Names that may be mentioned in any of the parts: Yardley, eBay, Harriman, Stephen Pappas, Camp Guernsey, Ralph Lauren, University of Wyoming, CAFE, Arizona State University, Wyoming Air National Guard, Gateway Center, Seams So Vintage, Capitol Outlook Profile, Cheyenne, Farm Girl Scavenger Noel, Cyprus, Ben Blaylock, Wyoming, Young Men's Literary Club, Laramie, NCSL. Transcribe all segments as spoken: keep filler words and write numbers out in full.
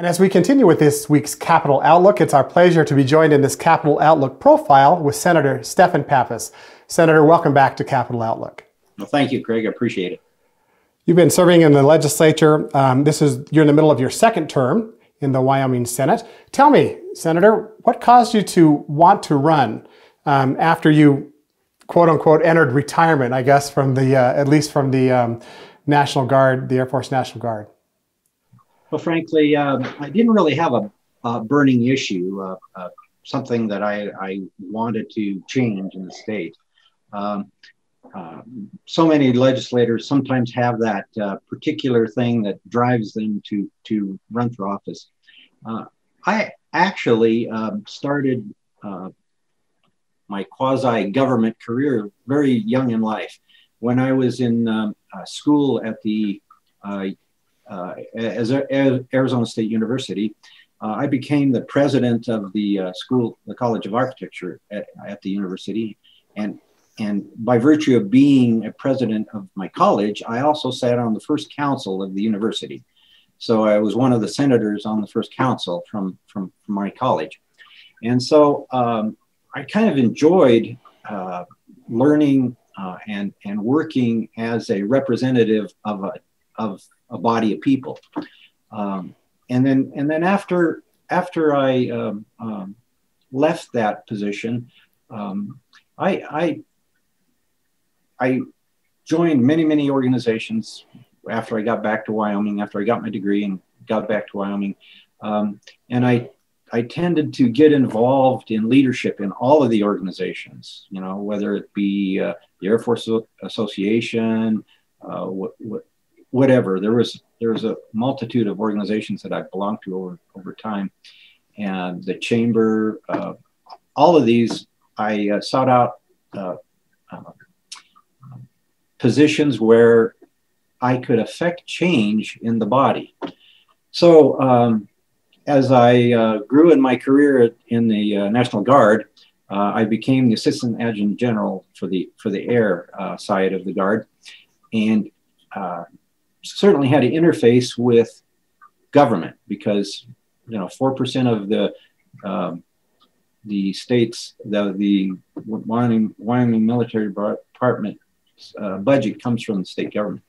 And as we continue with this week's Capital Outlook, it's our pleasure to be joined in this Capital Outlook profile with Senator Stephen Pappas. Senator, welcome back to Capital Outlook. Well, thank you, Craig. I appreciate it. You've been serving in the legislature. Um, this is you're in the middle of your second term in the Wyoming Senate. Tell me, Senator, what caused you to want to run um, after you, quote unquote, entered retirement, I guess, from the uh, at least from the um, National Guard, the Air Force National Guard? Well, frankly, uh, I didn't really have a, a burning issue, uh, uh, something that I, I wanted to change in the state. Um, Uh, so many legislators sometimes have that uh, particular thing that drives them to, to run for office. Uh, I actually uh, started uh, my quasi-government career very young in life. When I was in um, uh, school at the uh, uh, as a, as Arizona State University, uh, I became the president of the uh, school, the College of Architecture at, at the university, and And by virtue of being a president of my college, I also sat on the first council of the university. So I was one of the senators on the first council from, from, from my college. And so um, I kind of enjoyed uh, learning uh, and, and working as a representative of a, of a body of people. Um, and then, and then after, after I um, um, left that position, um, I, I I joined many, many organizations after I got back to Wyoming, after I got my degree and got back to Wyoming. Um, and I, I tended to get involved in leadership in all of the organizations, you know, whether it be uh, the Air Force Association, uh, wh wh whatever. There was, there was a multitude of organizations that I belonged to over, over time. And the chamber, uh, all of these, I uh, sought out uh, uh, positions where I could affect change in the body. So um, as I uh, grew in my career in the uh, National Guard, uh, I became the Assistant Adjutant General for the, for the air uh, side of the Guard, and uh, certainly had to interface with government because, you know, four percent of the, um, the states, the, the Wyoming, Wyoming Military Department Uh, budget comes from the state government,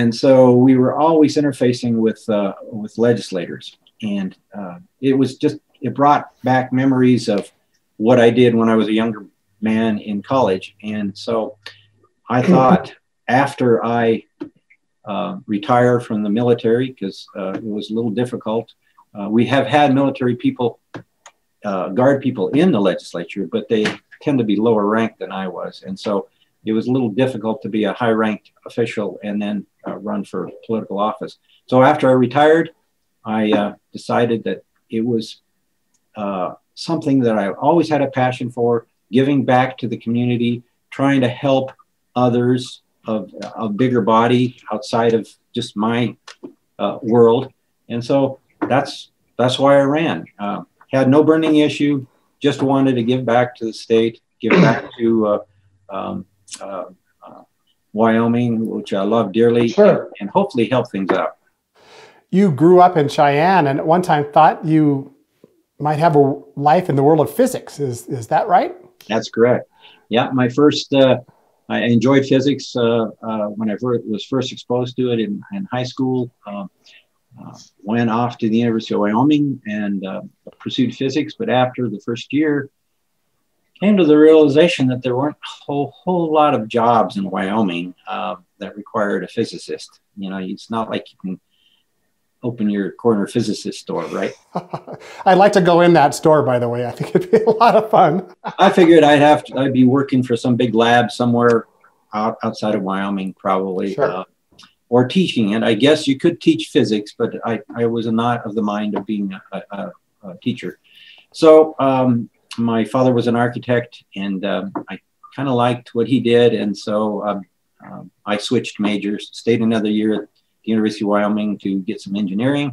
and so we were always interfacing with uh, with legislators, and uh, it was just it brought back memories of what I did when I was a younger man in college. And so I thought after I uh, retire from the military, because uh, it was a little difficult, uh, we have had military people, uh, guard people in the legislature, but they tend to be lower ranked than I was, and so it was a little difficult to be a high-ranked official and then uh, run for political office. So after I retired, I uh, decided that it was uh, something that I always had a passion for, giving back to the community, trying to help others of a bigger body outside of just my uh, world. And so that's, that's why I ran. Uh, had no burning issue, just wanted to give back to the state, give back to uh, um, Uh, uh, Wyoming, which I love dearly, sure. and, and hopefully help things out. You grew up in Cheyenne and at one time thought you might have a life in the world of physics. Is, is that right? That's correct. Yeah, my first, uh, I enjoyed physics uh, uh, when I was first exposed to it in, in high school. Um, uh, went off to the University of Wyoming and uh, pursued physics, but after the first year, came to the realization that there weren't a whole, whole lot of jobs in Wyoming uh, that required a physicist. You know, it's not like you can open your corner physicist store, right? I'd like to go in that store, by the way. I think it'd be a lot of fun. I figured I'd have to, I'd be working for some big lab somewhere out, outside of Wyoming, probably, sure. uh, or teaching. And I guess you could teach physics, but I, I was not of the mind of being a, a, a teacher. So, um, my father was an architect, and uh, I kind of liked what he did, and so uh, um, I switched majors, stayed another year at the University of Wyoming to get some engineering,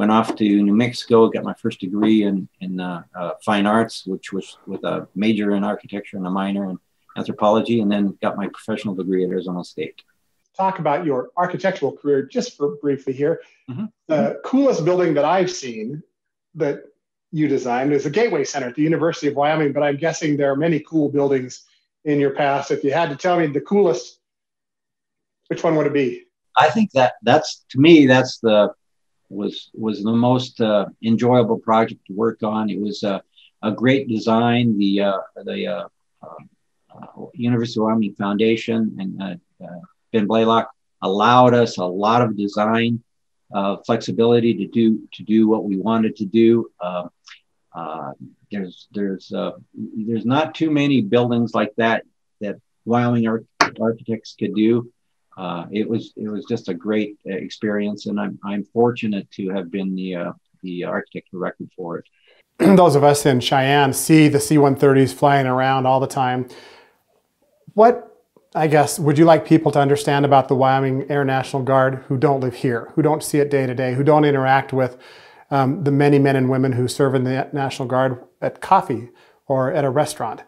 went off to New Mexico, got my first degree in, in uh, uh, fine arts, which was with a major in architecture and a minor in anthropology, and then got my professional degree at Arizona State. talk about your architectural career just for briefly here. Mm-hmm. The coolest building that I've seen that you designed is the Gateway Center at the University of Wyoming, but I'm guessing there are many cool buildings in your past. If you had to tell me the coolest, which one would it be? I think that that's, to me, that's the, was, was the most uh, enjoyable project to work on. It was uh, a great design. The, uh, the uh, uh, University of Wyoming Foundation and uh, uh, Ben Blaylock allowed us a lot of design uh, flexibility to do, to do what we wanted to do. Uh, uh, there's, there's, uh, there's not too many buildings like that, that Wyoming ar- architects could do. Uh, it was it was just a great experience, and I'm I'm fortunate to have been the uh, the architect of record for it. Those of us in Cheyenne see the C one thirties flying around all the time. What, I guess, would you like people to understand about the Wyoming Air National Guard who don't live here, who don't see it day to day, who don't interact with um, the many men and women who serve in the National Guard at coffee or at a restaurant?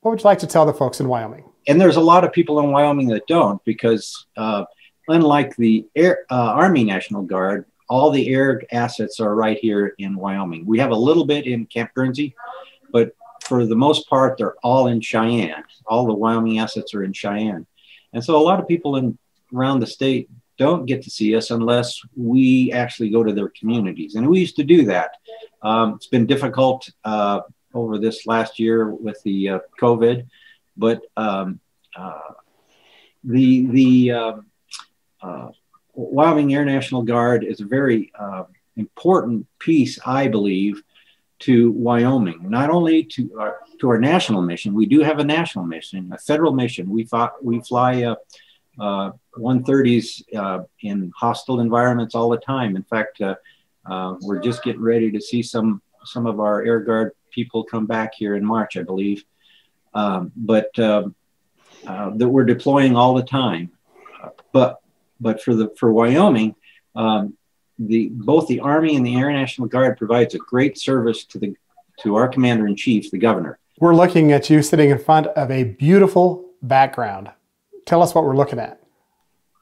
What would you like to tell the folks in Wyoming? And there's a lot of people in Wyoming that don't, because uh, unlike the Air, uh, Army National Guard, all the air assets are right here in Wyoming. We have a little bit in Camp Guernsey, but for the most part, they're all in Cheyenne. All the Wyoming assets are in Cheyenne. And so a lot of people in around the state don't get to see us unless we actually go to their communities. And we used to do that. Um, it's been difficult uh, over this last year with the uh, COVID. But um, uh, the the uh, uh, Wyoming Air National Guard is a very uh, important piece, I believe, to Wyoming. Not only to our, to our national mission, we do have a national mission, a federal mission. We fought, we fly uh, uh, one thirties uh, in hostile environments all the time. In fact, uh, uh, we're just getting ready to see some some of our Air Guard people come back here in March, I believe. Um, but uh, uh, that we're deploying all the time. Uh, but but for the for Wyoming, um, the both the Army and the Air National Guard provides a great service to the to our Commander in Chief, the Governor. We're looking at you sitting in front of a beautiful background. Tell us what we're looking at.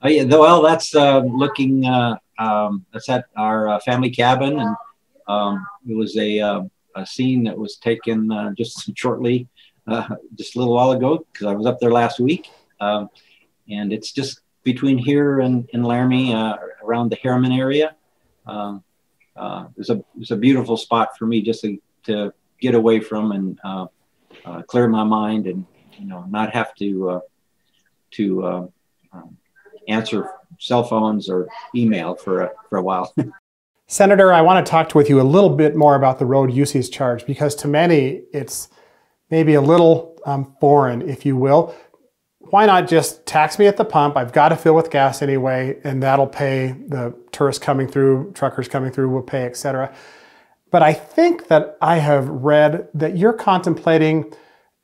Uh, yeah, well, that's uh, looking. Uh, um, that's at our uh, family cabin, and um, it was a, uh, a scene that was taken uh, just shortly. Uh, just a little while ago, because I was up there last week, um, and it's just between here and, and Laramie, uh, around the Harriman area. Um, uh, it's a it's a beautiful spot for me just to, to get away from and uh, uh, clear my mind, and you know, not have to uh, to uh, um, answer cell phones or email for a, for a while. Senator, I want to talk with you a little bit more about the road usage charge, because to many it's maybe a little um, foreign, if you will. Why not just tax me at the pump? I've got to fill with gas anyway, and that'll pay the tourists coming through, truckers coming through will pay, et cetera. But I think that I have read that you're contemplating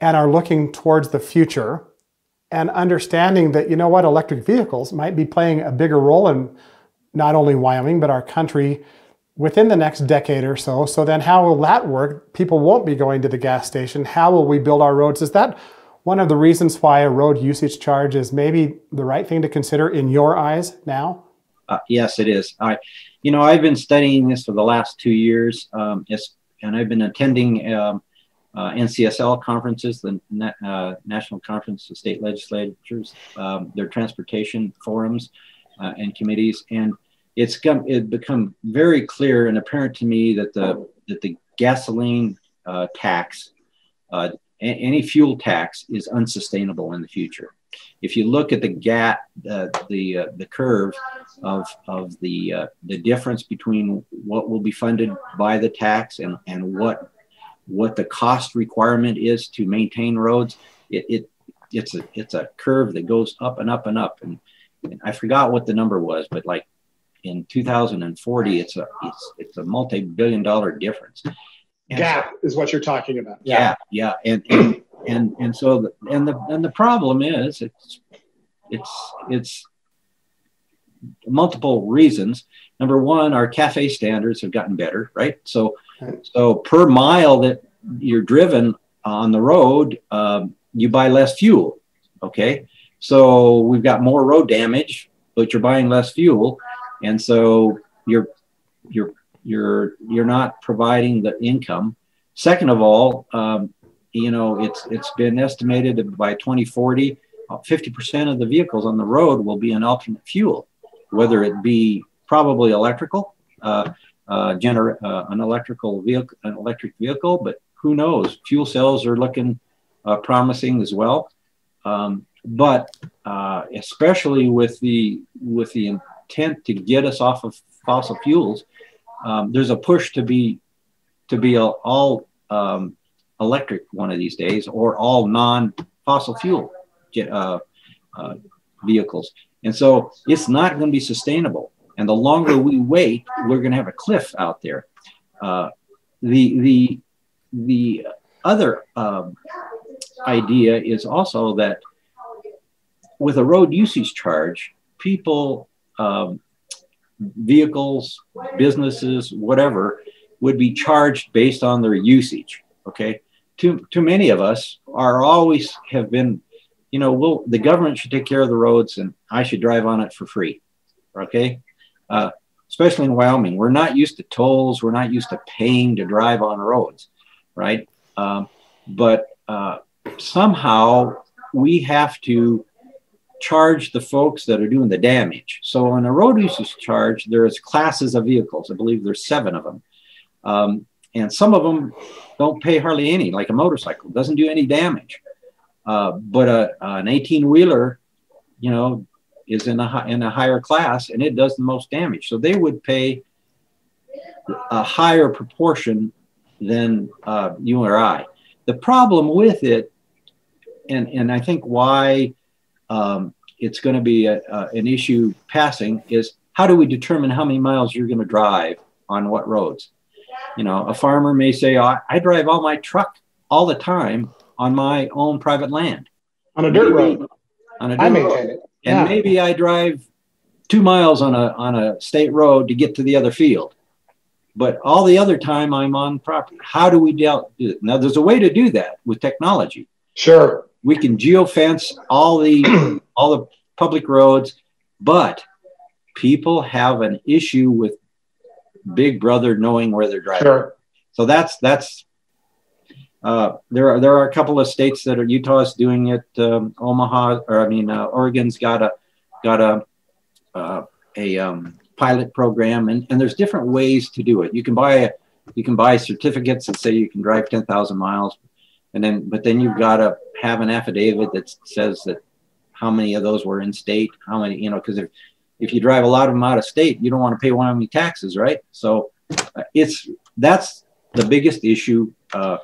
and are looking towards the future and understanding that, you know what, electric vehicles might be playing a bigger role in not only Wyoming, but our country within the next decade or so. So then how will that work? People won't be going to the gas station. How will we build our roads? Is that one of the reasons why a road usage charge is maybe the right thing to consider in your eyes now? Uh, yes, it is. I, you know, I've been studying this for the last two years, um, and I've been attending um, uh, N C S L conferences, the Na uh, National Conference of State Legislatures, um, their transportation forums uh, and committees, and It's come, it become very clear and apparent to me that the that the gasoline uh, tax, uh, any fuel tax, is unsustainable in the future. If you look at the gap, uh, the uh, the curve of of the uh, the difference between what will be funded by the tax and and what what the cost requirement is to maintain roads, it, it it's a it's a curve that goes up and up and up. And, and I forgot what the number was, but like, in two thousand forty, it's a it's, it's a multi-billion dollar difference. And gap so, is what you're talking about. Yeah, yeah, yeah. And, and and and so the, and the and the problem is it's it's it's multiple reasons. Number one, our CAFE standards have gotten better, right? So right. so per mile that you're driven on the road, um, you buy less fuel. Okay, So we've got more road damage, but you're buying less fuel. And so you're, you're, you're, you're not providing the income. Second of all, um, you know, it's, it's been estimated that by twenty forty, fifty percent of the vehicles on the road will be an alternate fuel, whether it be probably electrical, uh, uh, gener uh, an electrical vehicle, an electric vehicle, but who knows? Fuel cells are looking uh, promising as well. Um, but uh, especially with the, with the intent to get us off of fossil fuels, um, there's a push to be, to be a, all um, electric one of these days, or all non-fossil fuel uh, uh, vehicles. And so it's not going to be sustainable. And the longer we wait, we're going to have a cliff out there. Uh, the, the, the other um, idea is also that with a road usage charge, people, um, vehicles, businesses, whatever, would be charged based on their usage. Okay. Too, too many of us are always have been, you know, well, the government should take care of the roads and I should drive on it for free. Okay. Uh, especially in Wyoming, we're not used to tolls. We're not used to paying to drive on roads. Right. Um, but uh, somehow we have to charge the folks that are doing the damage. So on a road usage charge, there's classes of vehicles. I believe there's seven of them. Um, and some of them don't pay hardly any, like a motorcycle, doesn't do any damage. Uh, but a, an eighteen wheeler, you know, is in a, in a higher class and it does the most damage. So they would pay a higher proportion than uh, you or I. The problem with it, and, and I think why um, it's going to be a, a, an issue passing, is how do we determine how many miles you're going to drive on what roads? You know, a farmer may say, oh, I drive all my truck all the time on my own private land. On a dirt maybe, road. On a dirt I maintain road. It. Yeah. And maybe I drive two miles on a, on a state road to get to the other field. But all the other time I'm on property. How do we deal do it? Now, there's a way to do that with technology. Sure. We can geofence all the, all the public roads, but people have an issue with Big Brother knowing where they're driving. Sure. So that's that's uh, there are there are a couple of states that are Utah's doing it. Um, Omaha, or I mean, uh, Oregon's got a got a uh, a um, pilot program, and and there's different ways to do it. You can buy a, you can buy certificates and say you can drive ten thousand miles, and then but then you've got to have an affidavit that says that how many of those were in state, how many, you know, because if If you drive a lot of them out of state, you don't want to pay Wyoming taxes, right? So uh, it's that's the biggest issue. Uh,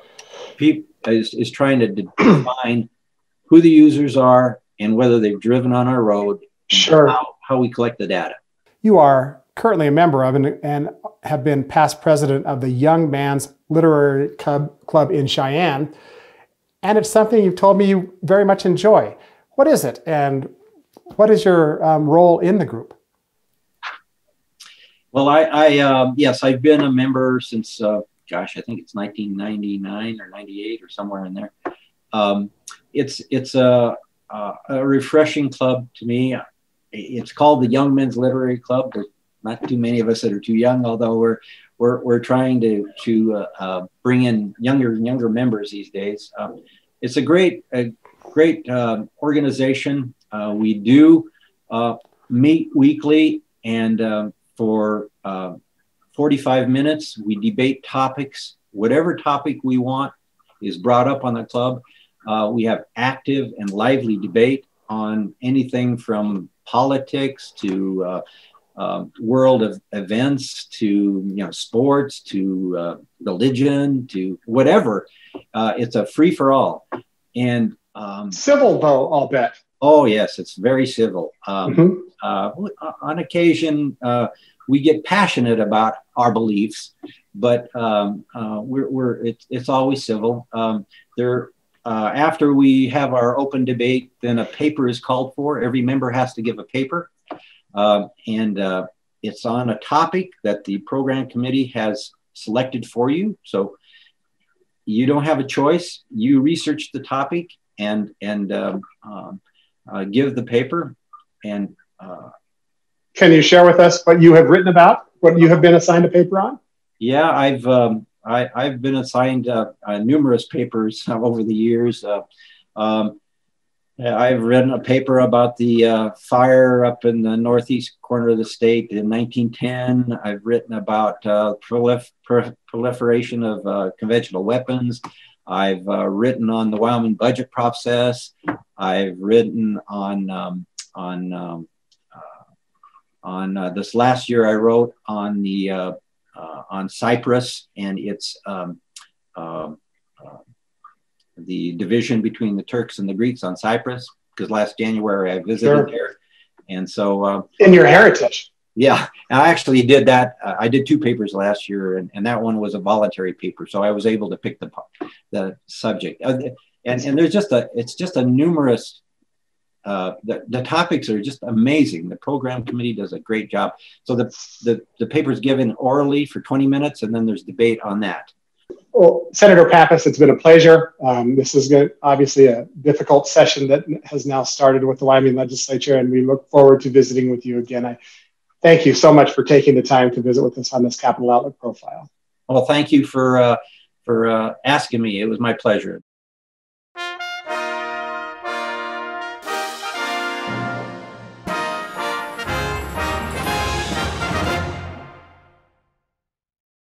people is, is trying to define who the users are and whether they've driven on our road. Sure. And how, how we collect the data. You are currently a member of and, and have been past president of the Young Men's Literary Club, Club in Cheyenne, and it's something you've told me you very much enjoy. What is it, and what is your um, role in the group? Well, I, I um, yes, I've been a member since, uh, gosh, I think it's nineteen ninety-nine or ninety-eight or somewhere in there. Um, it's it's a, a, a refreshing club to me. It's called the Young Men's Literary Club. There's not too many of us that are too young, although we're we're we're trying to to uh, uh, bring in younger and younger members these days. Um, it's a great a great uh, organization. Uh, we do uh, meet weekly, and uh, for uh, forty-five minutes, we debate topics. Whatever topic we want is brought up on the club. Uh, we have active and lively debate on anything from politics to uh, uh, world of events to, you know, sports to uh, religion to whatever. Uh, it's a free for all. And um, civil, though, I'll bet. Oh, yes, it's very civil. Um, mm-hmm. uh, on occasion, uh, we get passionate about our beliefs, but um, uh, we're, we're, it's, it's always civil. Um, there, uh, after we have our open debate, then a paper is called for. Every member has to give a paper, uh, and uh, it's on a topic that the program committee has selected for you. So you don't have a choice. You research the topic, and, and um, um, uh, give the paper. And uh, can you share with us what you have written about, what you have been assigned a paper on? Yeah, I've um, I, I've been assigned uh, uh, numerous papers uh, over the years. Uh, um, I've written a paper about the uh, fire up in the northeast corner of the state in nineteen ten. I've written about uh, prolif prol proliferation of uh, conventional weapons. I've uh, written on the Wyoming budget process. I've written on um, on um, uh, on uh, this last year. I wrote on the uh, uh, on Cyprus and its um, uh, uh, the division between the Turks and the Greeks on Cyprus, because last January I visited sure. there, and so um, in your heritage. Yeah, I actually did that. Uh, I did two papers last year, and, and that one was a voluntary paper, so I was able to pick the the subject. Uh, and and there's just a it's just a numerous. Uh, the the topics are just amazing. The program committee does a great job. So the the the paper's given orally for twenty minutes, and then there's debate on that. Well, Senator Pappas, it's been a pleasure. Um, this is good, obviously a difficult session that has now started with the Wyoming Legislature, and we look forward to visiting with you again. I. Thank you so much for taking the time to visit with us on this Capital Outlook Profile. Well, thank you for, uh, for uh, asking me. It was my pleasure.